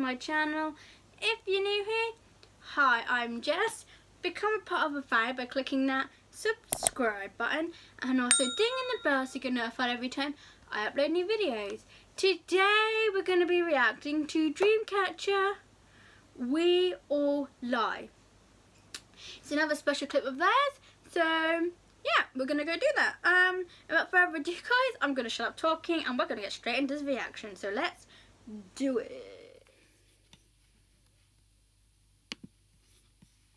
to my channel. If you're new here, hi, I'm Jess. Become a part of a family by clicking that subscribe button and also dinging the bell so you get notified every time I upload new videos. Today we're going to be reacting to Dreamcatcher We All Lie. It's another special clip of theirs, so yeah, we're going to go do that. Without further ado guys, I'm going to shut up talking and we're going to get straight into this reaction, so let's do it.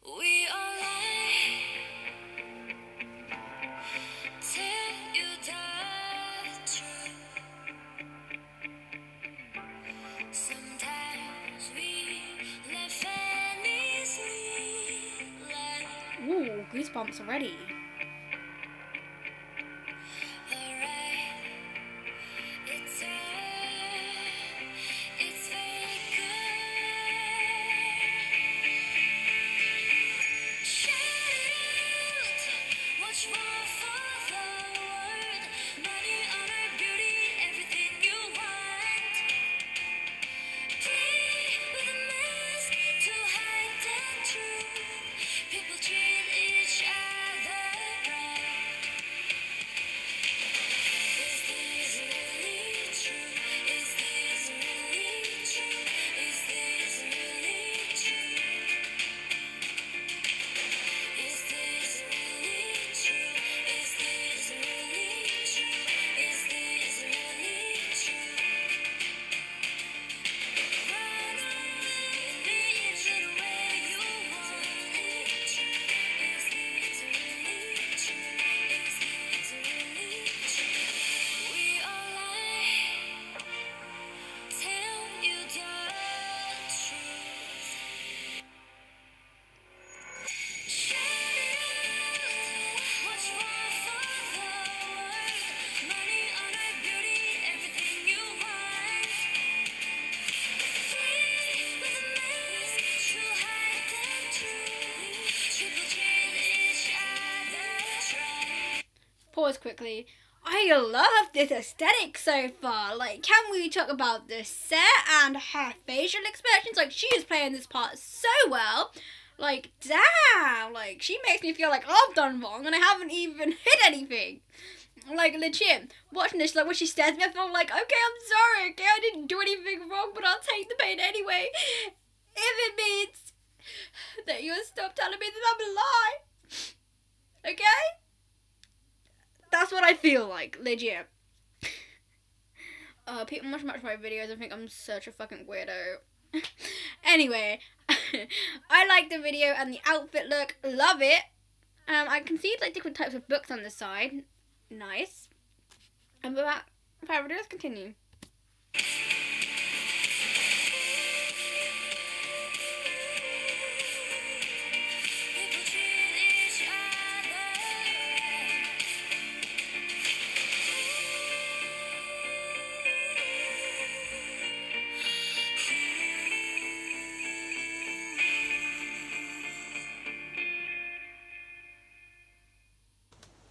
We all lie till you tell the truth. Sometimes we live endlessly. Ooh, goosebumps already. Pause quickly. I love this aesthetic so far. Like, can we talk about the set and her facial expressions? Like, she is playing this part so well. Like, damn. Like, she makes me feel like I've done wrong and I haven't even hit anything. Like, legit. Watching this, like, when she stares at me, I feel like, okay, I'm sorry. Okay, I didn't do anything wrong, but I'll take the pain anyway. If it means that you'll stop telling me that I'm a lie. Okay? That's what I feel like, legit. People must watch my videos and think I'm such a fucking weirdo. Anyway, I like the video and the outfit look. Love it. I can see like different types of books on the side. Nice. And with that, let's continue.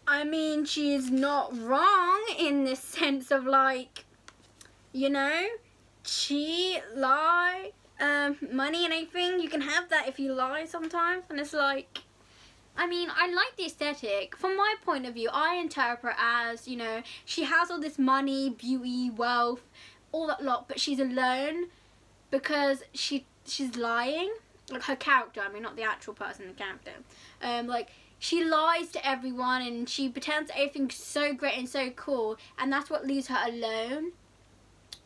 I mean, she is not wrong in the sense of, like, you know, cheat, lie, money and anything. You can have that if you lie sometimes. And it's like, I mean, I like the aesthetic. From my point of view, I interpret as, you know, she has all this money, beauty, wealth, all that lot, but she's alone because she's lying. Like, her character, I mean, not the actual person, the character. Like, she lies to everyone and she pretends everything's so great and so cool, and that's what leaves her alone.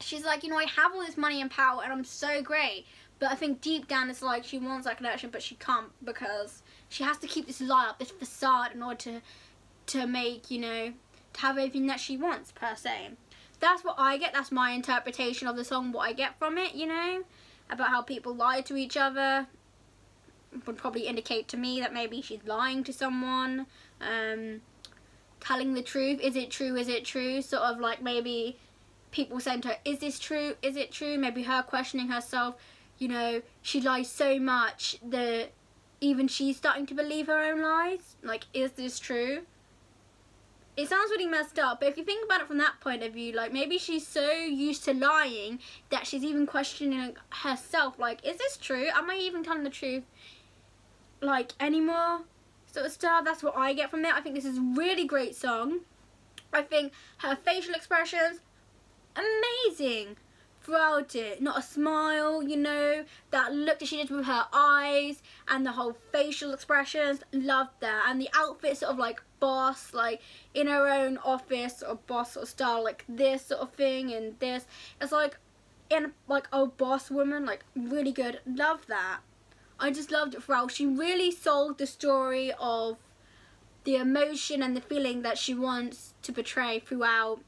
She's like, you know, I have all this money and power and I'm so great, but I think deep down it's like she wants that connection, but she can't because she has to keep this lie up, this facade, in order to make, you know, to have everything that she wants, per se. That's what I get. That's my interpretation of the song, what I get from it, you know, about how people lie to each other. Would probably indicate to me that maybe she's lying to someone, telling the truth. Is it true? Is it true? Sort of like maybe people send her, is this true? Is it true? Maybe her questioning herself, you know, she lies so much that even she's starting to believe her own lies. Like, is this true? it sounds really messed up, but if you think about it from that point of view, like, maybe she's so used to lying that she's even questioning herself, like, is this true? Am I even telling the truth, like, anymore? Sort of stuff. That's what I get from it. I think this is a really great song. I think her facial expressions, amazing throughout it. Not a smile, you know, that look that she did with her eyes and the whole facial expressions, loved that. And the outfit, sort of like boss, like in her own office or boss sort of style, like this sort of thing, and this, it's like in like a boss woman, like really good, love that. I just loved it throughout. She really sold the story of the emotion and the feeling that she wants to portray throughout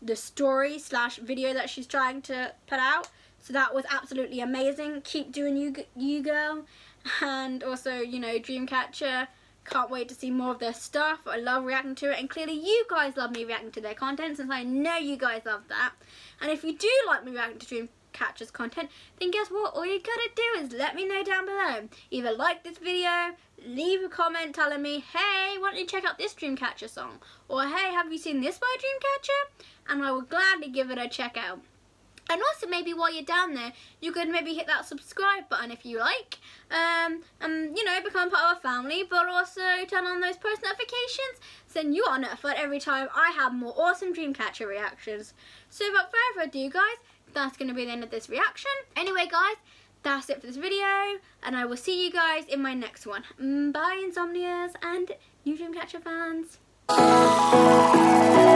the story slash video that she's trying to put out. So that was absolutely amazing. Keep doing you girl. And also, you know, Dreamcatcher, can't wait to see more of their stuff. I love reacting to it, and clearly you guys love me reacting to their content, since I know you guys love that. And if you do like me reacting to Dreamcatcher's content, then guess what? All you gotta do is let me know down below. Either like this video, leave a comment telling me, hey, why don't you check out this Dreamcatcher song? Or hey, have you seen this by Dreamcatcher? And I will gladly give it a check out. And also, maybe while you're down there, you could maybe hit that subscribe button if you like. And, you know, become part of our family, but also turn on those post notifications, so then you are notified every time I have more awesome Dreamcatcher reactions. So without further ado, guys, that's going to be the end of this reaction. Anyway, guys, that's it for this video, and I will see you guys in my next one. Bye, Insomnias and new Dreamcatcher fans.